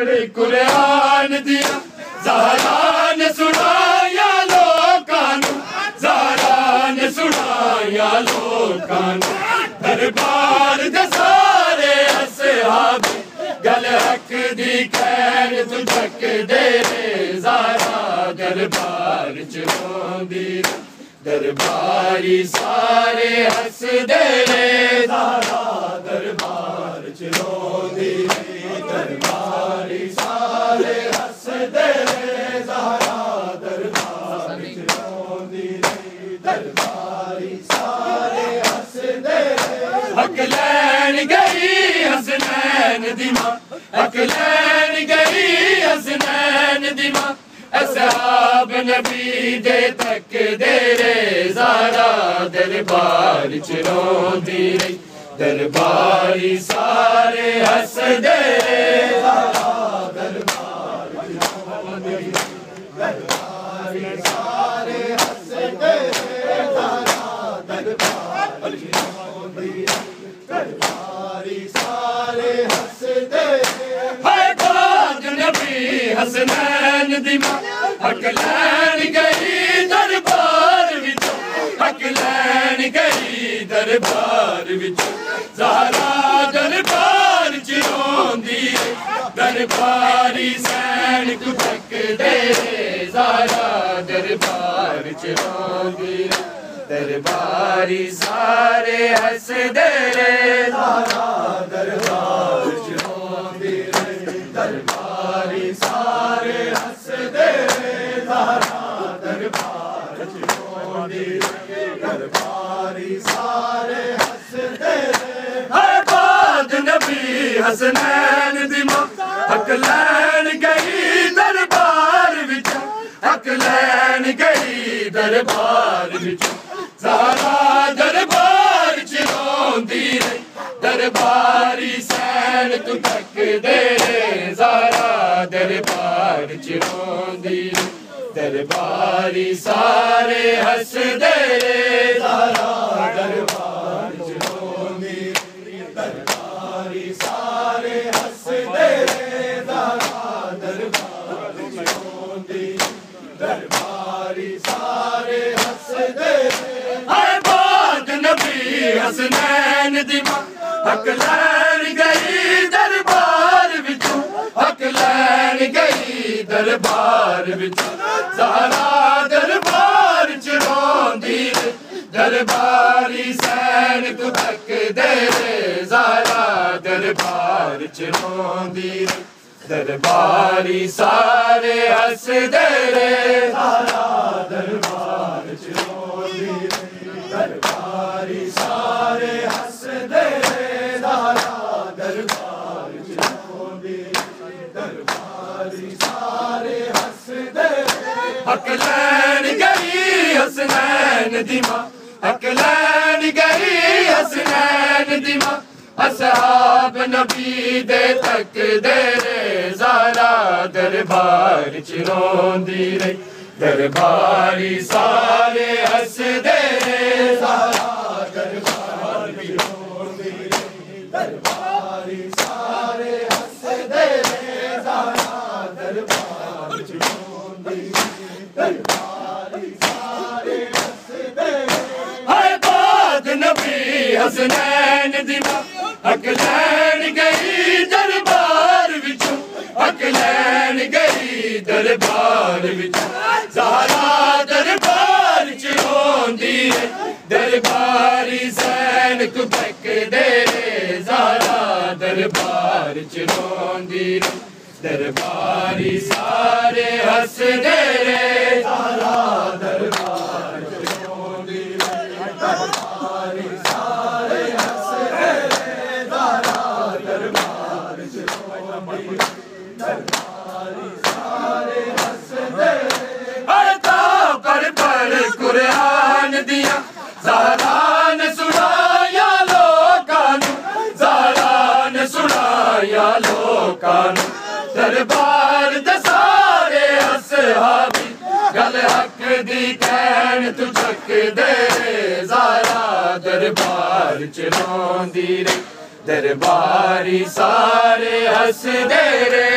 पढ़ कुरान दिया ज़हरा ने सुनाया लोकां नूं, ज़हरा ने सुनाया लोकां नूं। दरबार दे सारे असहाबी गल हक दी खैर तू झकदे रे ज़हरा दरबार च रोंदी। दरबारी सारे हसदे रे ज़हरा दरबार च रोंदी। दरबारी सारे हसदे रे ज़हरा दरबार च रोंदी। दरबारी सारे हसदे रे। हक लैन गई हसनैन दी मां, हक लैन गई हसनैन दी मां। असहाब नबी दे तक दे रे ज़हरा दरबार च रोंदी रही। दरबारी सारे हसदे रे ज़हरा दरबार च रोंदी रही। दरबारी सारे हसदे रे ज़हरा दरबार च रोंदी रही। दरबारी सारे हसदे हाय ताज नबी हसनैन दी मां। हक लैन गई दरबार विच, हक लैन गई दरबार विच। ज़हरा दरबार च रोंदी रे। दरबारी सैन को तकदे रे ज़हरा दरबार च रोंदी रे। दरबारी सारे हसदे रे ज़हरा दरबार च रोंदी रे। दरबारी सारे हसदे रे ज़हरा दरबार च रोंदी रे। दरबारी सारे हसदे रे। हर बात नबी हसनैन दी मां। हक लैन गई दरबार विच, हक लैन गई दरबार विच। ज़हरा दरबार च रोंदी रे। दरबारी सैन तू तकदे रे ज़हरा दरबार च रोंदी रे। दरबारी सारे हसदे रे ज़हरा दरबार च रोंदी रे। दरबारी सारे हसदे रे ज़हरा दरबार च रोंदी रे। दरबारी सारे हसदे रे। हसनैन दी मां हक लैन गई दरबार विच, हक लैन गई दरबार विच। ज़हरा दरबार च रोंदी रे। दरबारी सैन को तकदे रे ज़हरा दरबार च रोंदी रे। दरबारी सारे हसदे रे ज़हरा दरबार च रोंदी रे। दरबारी सारे हसदे रे ज़हरा दरबार च रोंदी रे। दरबारी सारे हसदे रे। हक लैन गई हसनैन दी मां, हक लैन गई हसनैन दी मां। असहाब नबी दे तकदे रे ज़हरा दरबार च रोंदी रे। दरबारी सारे हसदे रे ज़हरा दरबार च रोंदी रे। दरबारी सारे हसदे रे ज़हरा दरबार च रोंदी रे। दरबारी सारे हसदे रे। हाय बात नबी हसनैन दी मां। हक लैन गई दरबार विच, हक लैन गई दरबार विच। ज़हरा दरबार च रोंदी रे। दरबारी सैन को तकदे रे ज़हरा दरबार च रोंदी रे। दरबारी सारे हसदे रे ज़हरा दरबार च रोंदी रे। दरबारी सारे हसदे कुरान दिया ज़हरा ने सुनाया लोकां नूं, ज़हरा ने सुनाया लोकां नूं। दरबार दे सारे असहाबी गल हक दी कैन तू झकदे रे ज़हरा दरबार च रोंदी रे। दरबारी सारे हसदे रे।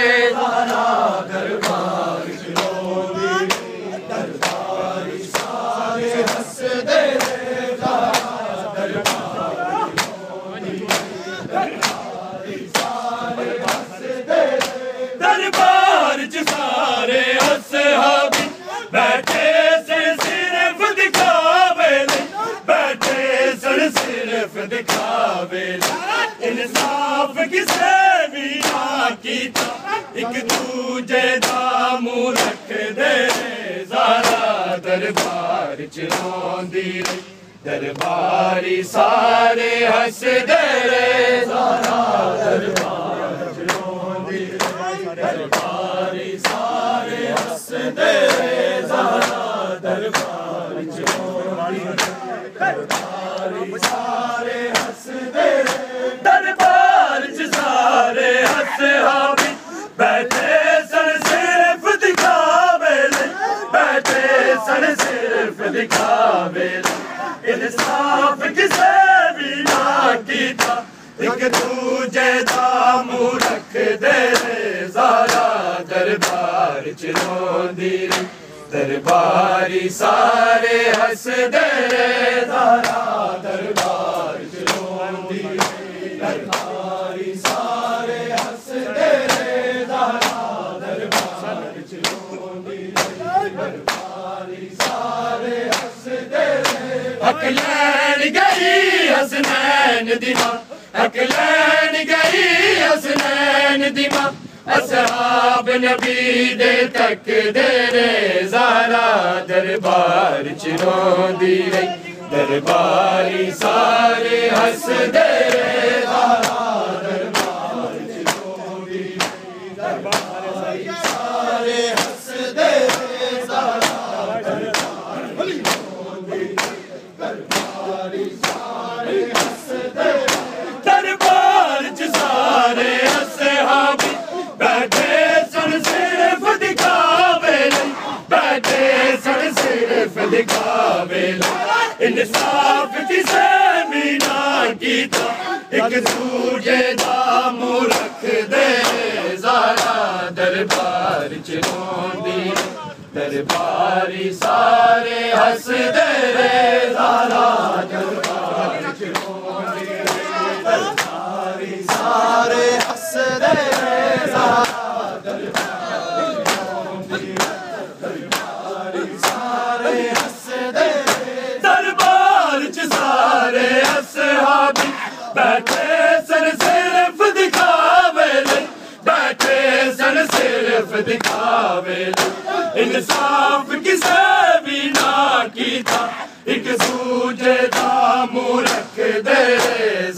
पपीता एक दूजे दा मुंह रखदे ज़ारा दरबार च रोंदी रही दरबारी सारे हसदे ज़ारा दरबार च रोंदी रही दरबारी सारे हसदे ज़ारा दरबार च रोंदी रही दरबारी सारे हसदे दरबार च सारे हसहाबी बैठे सन सिर्फ दिखावे बैठे सन सिर्फ दिखावे इंसाफ किसे भी ना कीता एक दूजे दा मुंह रखदे ज़ारा दरबार च रोंदी रही दरबारी सारे हसदे ज़ारा दरबार च रोंदी रही दरबारी सारे हसदे हक लैन गई हसनैन दी मां हक लैन गई हसनैन दी मां असहाब नबी दे तकदे रहे ज़ारा दरबार च रोंदी रही दरबारी सारे हसदे रहे ज़ारा दरबार च रोंदी रही दरबारी सारे हसदे दरबार च सारे असहाबी बैठे सन सिर्फ दिखावे बैठे सन सिर्फ दिखावे इंसाफ किसे भी ना कीता एक दूजे दा मुंह रखदे ज़ारा दरबार च रोंदी दरबारी सारे हसदे ज़ारा दरबार च रोंदी दरबारी सारे हसदे ज़ारा दरबार च रोंदी दरबारी सारे हसदे दरबार च सारे असहाबी बैठे सन सिर्फ दिखावे बैठे सन सिर्फ दिखावे इंसाफ किसे भी ना कीता एक दूजे दा मुंह रखदे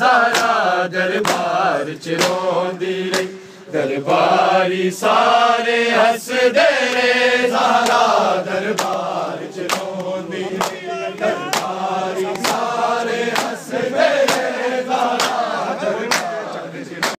ज़ारा दरबार च रोंदी रही दरबारी सारे हसदे ज़ारा दरबार च रोंदी रही।